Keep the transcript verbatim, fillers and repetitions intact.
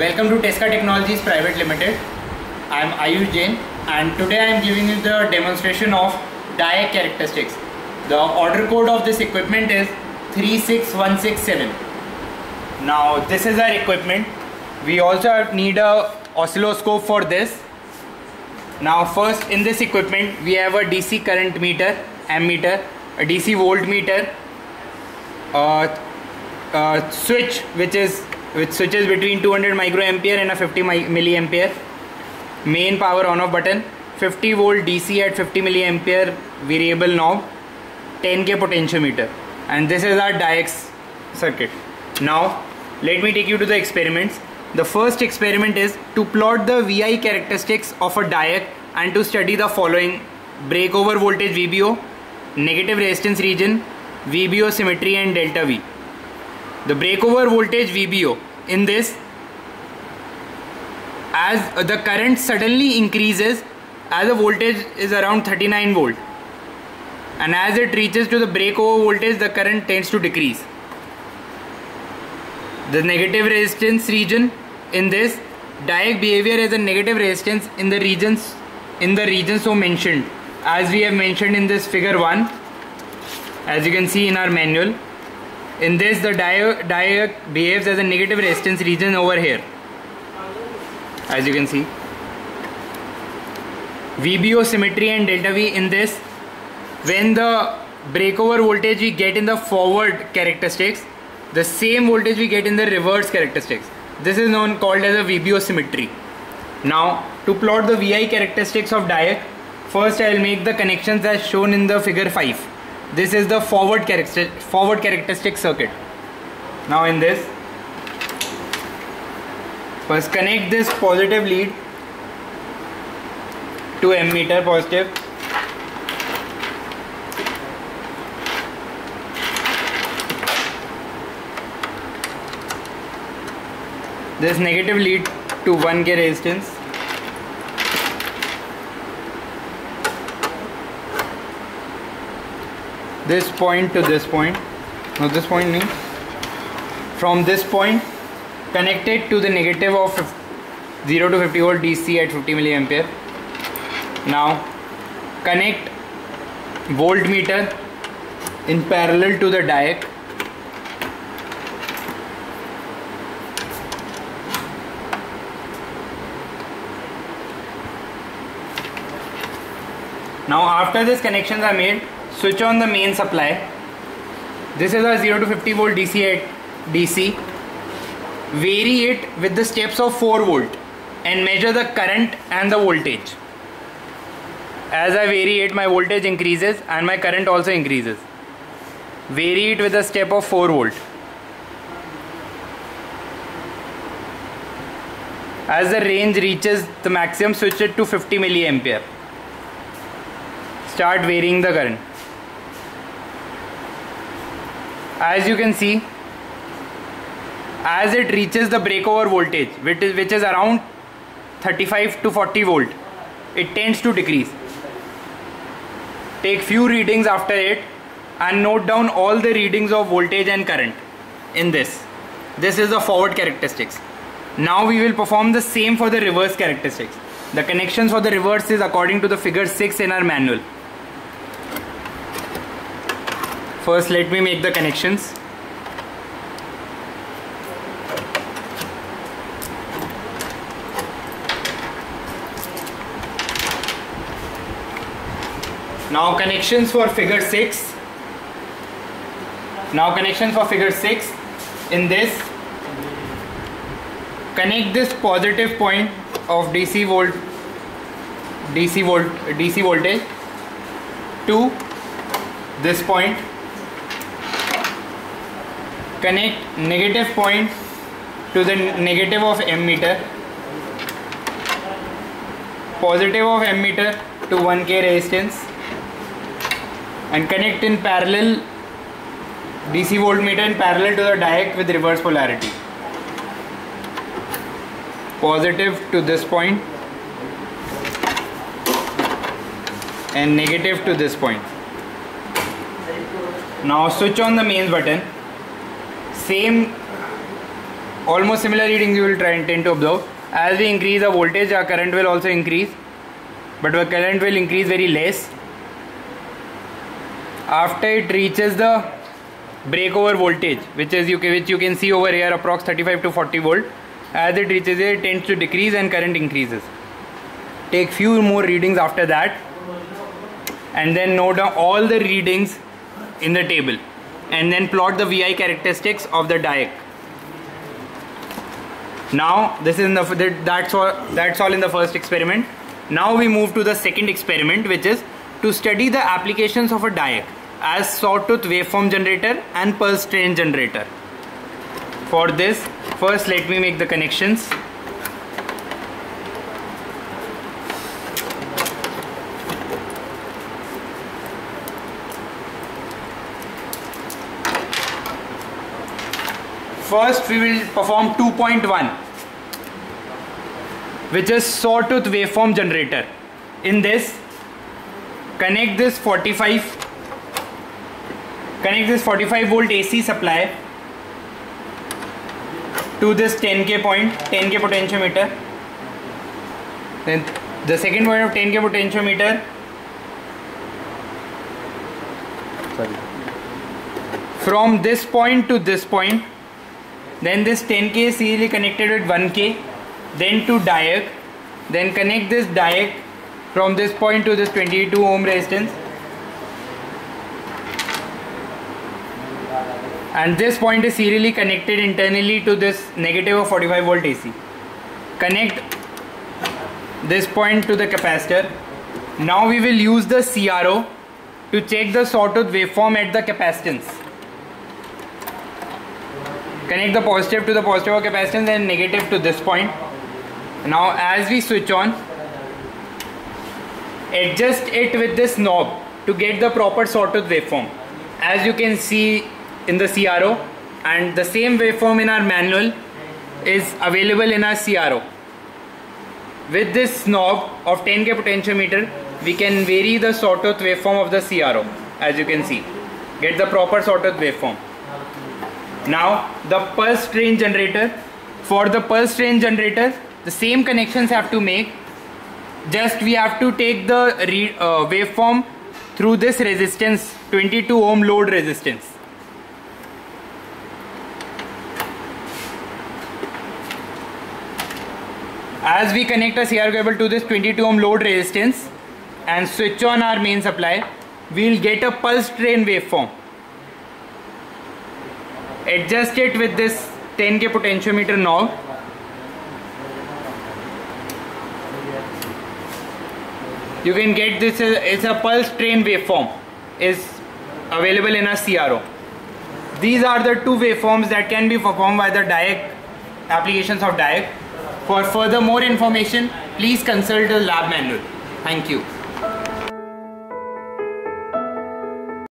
Welcome to Tesca Technologies Private Limited. I am Ayush Jain and today I am giving you the demonstration of D I A C characteristics. The order code of this equipment is three six one six seven. Now this is our equipment. We also need a oscilloscope for this. Now first, in this equipment we have a D C current meter, ammeter, a D C voltmeter, a, a switch which is which switches between two hundred microampere and a fifty milliampere, main power on off button, fifty volt D C at fifty milliampere variable knob, ten K potentiometer, and this is our D I A C circuit. Now let me take you to the experiments. The first experiment is to plot the V I characteristics of a D I A C and to study the following: breakover voltage V B O, negative resistance region, V B O symmetry and delta V. The breakover voltage V B O, in this, as the current suddenly increases, as the voltage is around thirty-nine volt, and as it reaches to the breakover voltage the current tends to decrease. The negative resistance region, in this, D I A C behavior is a negative resistance in the regions in the region so mentioned, as we have mentioned in this figure one, as you can see in our manual. In this, the D I A C behaves as a negative resistance region over here, as you can see. V B O symmetry and delta V, in this, when the breakover voltage we get in the forward characteristics, the same voltage we get in the reverse characteristics. This is known called as a V B O symmetry. Now to plot the V I characteristics of D I A C, first I will make the connections as shown in the figure five. This is the forward characteristic, forward characteristic circuit. Now in this, first connect this positive lead to ammeter positive. This negative lead to one K resistance. This point to this point, no this point nahi. From this point connect it to the negative of zero to fifty volt D C at fifty milliampere. Now connect voltmeter in parallel to the D I A C. Now after these connections are made, switch on the main supply. This is our zero to fifty volt D C at D C. Vary it with the steps of four volt and measure the current and the voltage. As I vary it, my voltage increases and my current also increases. Vary it with a step of four volt. As the range reaches the maximum, switch it to fifty milliampere. Start varying the current. As you can see, as it reaches the breakover voltage, which is, which is around thirty-five to forty volt, it tends to decrease. Take few readings after it and note down all the readings of voltage and current in this. This is the forward characteristics. Now we will perform the same for the reverse characteristics. The connections for the reverse is according to the figure six in our manual. First, let me make the connections. Now connections for figure six. Now connections for figure six. In this, connect this positive point of DC volt, DC volt, DC voltage to this point. Connect negative point to the negative of ammeter, positive of ammeter to one K resistance, and connect in parallel D C voltmeter in parallel to the D I A C with reverse polarity. Positive to this point and negative to this point. Now switch on the mains button. Same Almost similar reading you will try, tend to observe. As we increase the voltage, our current will also increase, but our current will increase very less. After it reaches the breakover voltage, which is you can, which you can see over here, approx thirty-five to forty volt. As it reaches here, it tends to decrease and current increases. Take few more readings after that, and then note down all the readings in the table, and then plot the V I characteristics of the D I A C. Now this is in the, that's all that's all in the first experiment. Now we move to the second experiment, which is to study the applications of a D I A C as sawtooth waveform generator and pulse train generator. For this, first let me make the connections. First we will perform two point one, which is sawtooth waveform generator. In this, connect this forty-five connect this forty-five volt A C supply to this ten K point, ten K potentiometer. Then the second point of ten K potentiometer, sorry, from this point to this point. Then this ten K is serially connected with one K, then to D I A C. Then connect this D I A C from this point to this twenty-two ohm resistance, and this point is serially connected internally to this negative or forty-five volt A C. Connect this point to the capacitor. Now we will use the C R O to check the sawtooth waveform at the capacitance. Connect the positive to the positive of capacitance and negative to this point. Now as we switch on, adjust it with this knob to get the proper sawtooth waveform. As you can see in the C R O, and the same waveform in our manual is available in our C R O. With this knob of ten K potentiometer, we can vary the sawtooth waveform of the C R O. As you can see, get the proper sawtooth waveform. Now the pulse train generator. For the pulse train generator, the same connections have to make, just we have to take the re, uh, waveform through this resistance, twenty-two ohm load resistance. As we connect a C R O cable to this twenty-two ohm load resistance and switch on our main supply, we will get a pulse train waveform. Adjust it with this ten K potentiometer knob. You can get this as a pulse train waveform, is available in a C R O. These are the two waveforms that can be performed by the D I A C, applications of D I A C. For further more information, please consult the lab manual. Thank you.